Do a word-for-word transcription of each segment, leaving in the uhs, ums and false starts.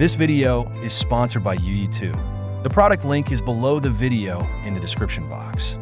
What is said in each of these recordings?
This video is sponsored by U E two. The product link is below the video in the description box.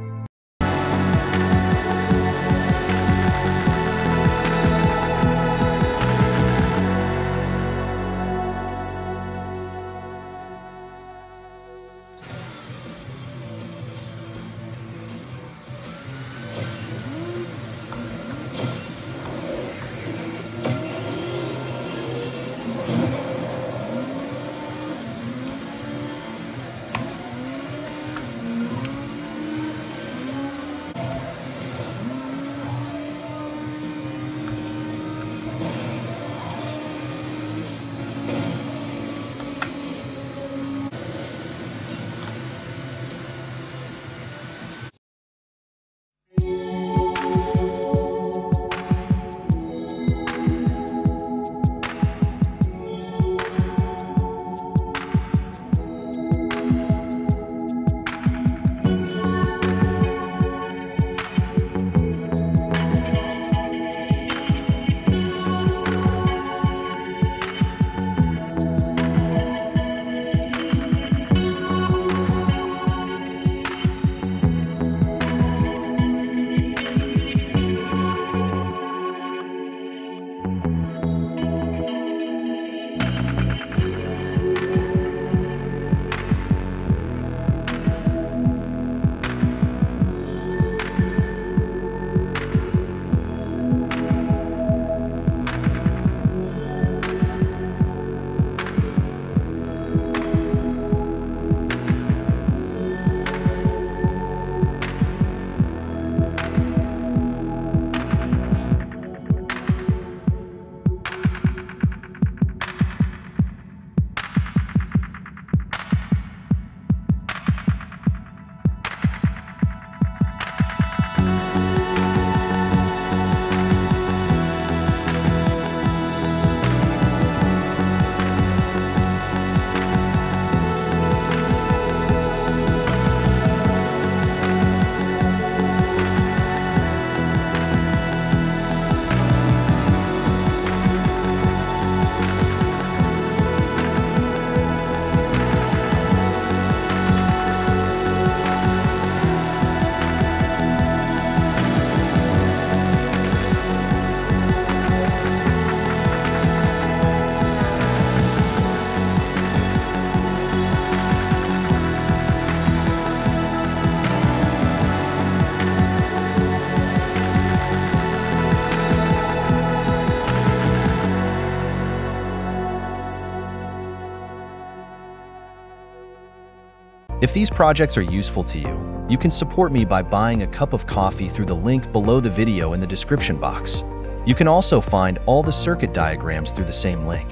If these projects are useful to you, you can support me by buying a cup of coffee through the link below the video in the description box. You can also find all the circuit diagrams through the same link.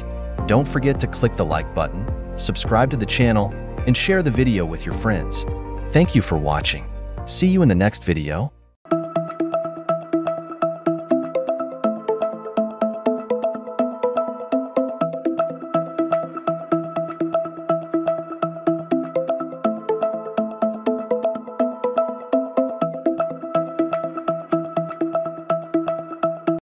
Don't forget to click the like button, subscribe to the channel, and share the video with your friends. Thank you for watching. See you in the next video.